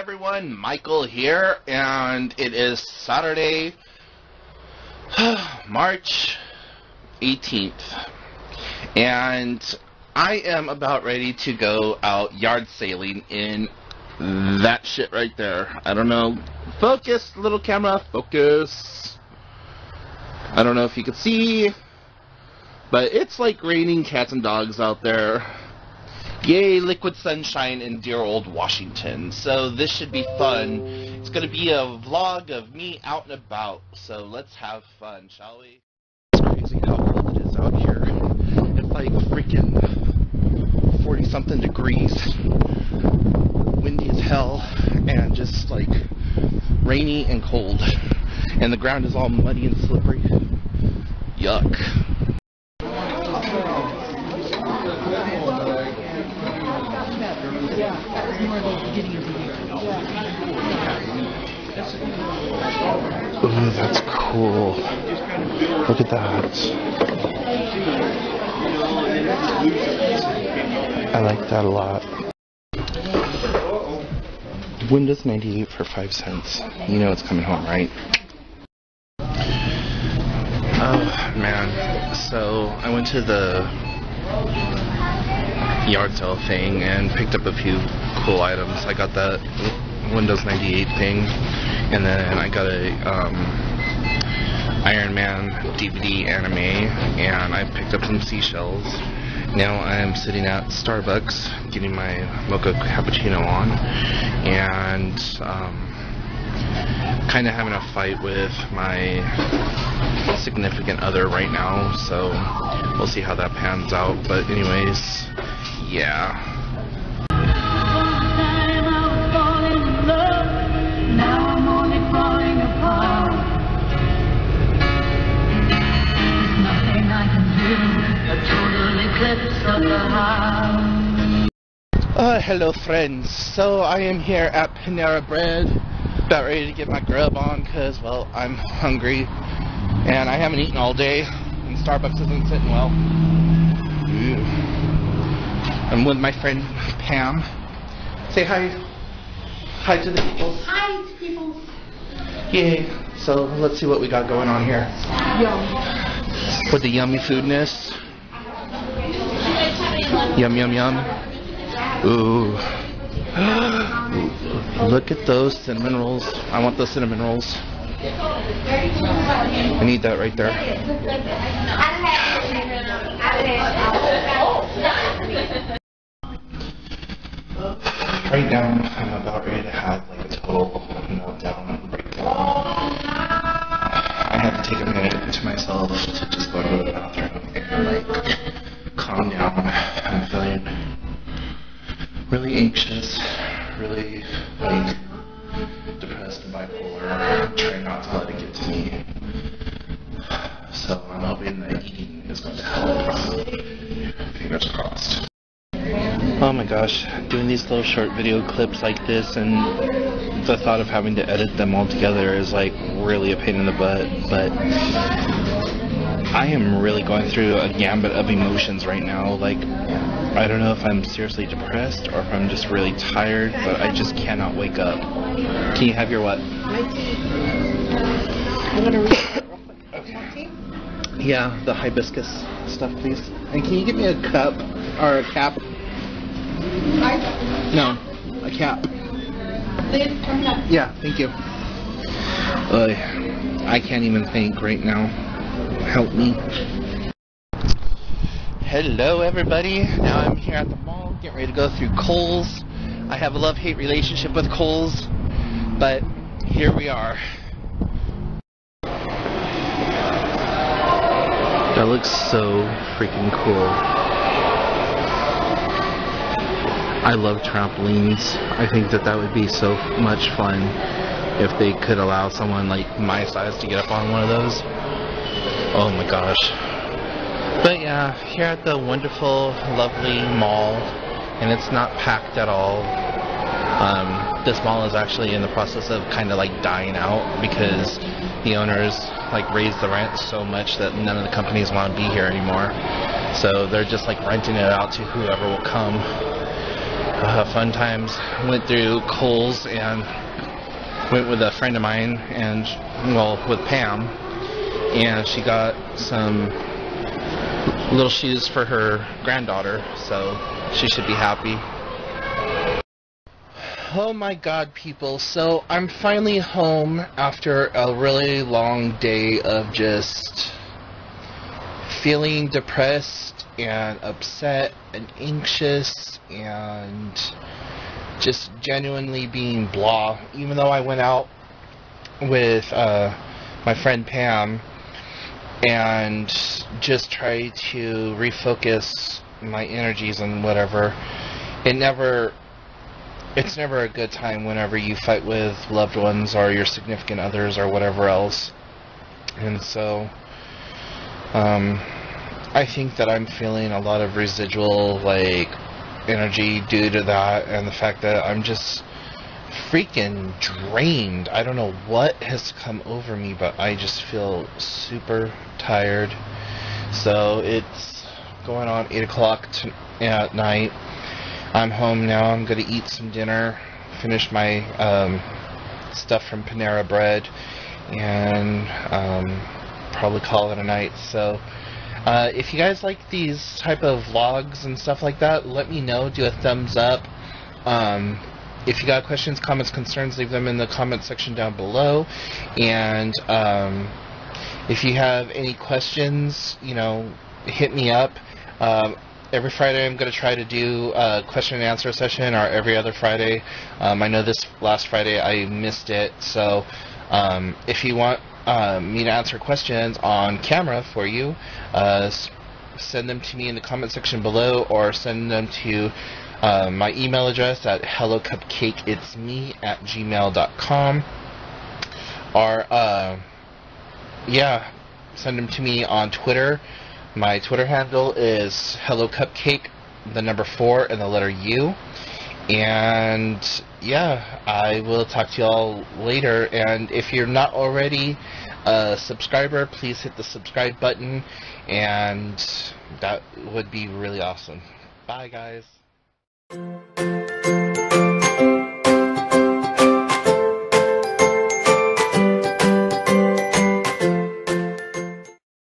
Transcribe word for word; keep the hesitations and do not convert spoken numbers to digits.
everyone, Michael here, and it is Saturday, March eighteenth, and I am about ready to go out yard sailing in that shit right there. I don't know. Focus, little camera, focus. I don't know if you can see, but it's like raining cats and dogs out there. Yay, liquid sunshine in dear old Washington. So this should be fun. It's going to be a vlog of me out and about. So let's have fun, shall we? It's crazy how cold it is out here. It's like freaking forty something degrees. Windy as hell. And just like rainy and cold. And the ground is all muddy and slippery. Yuck. Ooh, that's cool. Look at that. I like that a lot. Windows ninety-eight for five cents. You know it's coming home, right? Oh, man. So, I went to the yard sale thing and picked up a few cool items. I got that Windows ninety-eight thing, and then I got a um, Iron Man D V D anime, and I picked up some seashells. Now I'm sitting at Starbucks getting my mocha cappuccino on, and um, kind of having a fight with my significant other right now, so we'll see how that pans out. But anyways, yeah. Uh, hello friends, so I am here at Panera Bread, about ready to get my grub on because, well, I'm hungry and I haven't eaten all day and Starbucks isn't sitting well. Ooh. I'm with my friend Pam. Say hi. Hi to the people. Hi to people. Yay. So let's see what we got going on here. Yum. With the yummy foodness. Yum, yum, yum. Ooh. Look at those cinnamon rolls. I want those cinnamon rolls. I need that right there. Right now, I'm about ready to have like a total meltdown and breakdown. I had to take a minute to myself to just go to the bathroom and like calm down. I'm feeling really anxious, really like depressed and bipolar, trying not to let it get to me. So I'm hoping that eating is going to help. Fingers crossed. Oh my gosh, doing these little short video clips like this and the thought of having to edit them all together is like really a pain in the butt, but I am really going through a gambit of emotions right now. Like, I don't know if I'm seriously depressed or if I'm just really tired, but I just cannot wake up. Can you have your what? I'm gonna read it real quick. Okay. Yeah, the hibiscus stuff, please. And can you give me a cup or a cap? No, a cap. Yeah, thank you. Ugh, I can't even think right now. Help me. Hello, everybody. Now I'm here at the mall, getting ready to go through Kohl's. I have a love-hate relationship with Kohl's, but here we are. That looks so freaking cool. I love trampolines. I think that that would be so much fun if they could allow someone like my size to get up on one of those. Oh my gosh. But yeah, here at the wonderful, lovely mall, and it's not packed at all. Um, this mall is actually in the process of kind of like dying out because the owners like raised the rent so much that none of the companies want to be here anymore. So they're just like renting it out to whoever will come. uh, fun times. Went through Kohl's and went with a friend of mine, and well, with Pam, and she got some little shoes for her granddaughter, so she should be happy. Oh my god, people, so I'm finally home after a really long day of just feeling depressed and upset and anxious and just genuinely being blah, even though I went out with uh, my friend Pam and just tried to refocus my energies and whatever. It never, it's never a good time whenever you fight with loved ones or your significant others or whatever else. And so, um, I think that I'm feeling a lot of residual, like, energy due to that, and the fact that I'm just freaking drained. I don't know what has come over me, but I just feel super tired. So it's going on eight o'clock at night. I'm home now. I'm going to eat some dinner, finish my um, stuff from Panera Bread, and um, probably call it a night. So Uh, if you guys like these type of vlogs and stuff like that, let me know. Do a thumbs up. Um, if you got questions, comments, concerns, leave them in the comment section down below. And um, if you have any questions, you know, hit me up. Um, every Friday I'm going to try to do a question and answer session, or every other Friday. Um, I know this last Friday I missed it, so um, if you want Uh, me to answer questions on camera for you, uh, send them to me in the comment section below, or send them to uh, my email address at hellocupcakeitsme at gmail dot com, or uh, yeah, send them to me on Twitter. My Twitter handle is hellocupcake, the number four and the letter U. And yeah, I will talk to y'all later. And if you're not already a subscriber, please hit the subscribe button, and that would be really awesome. Bye guys.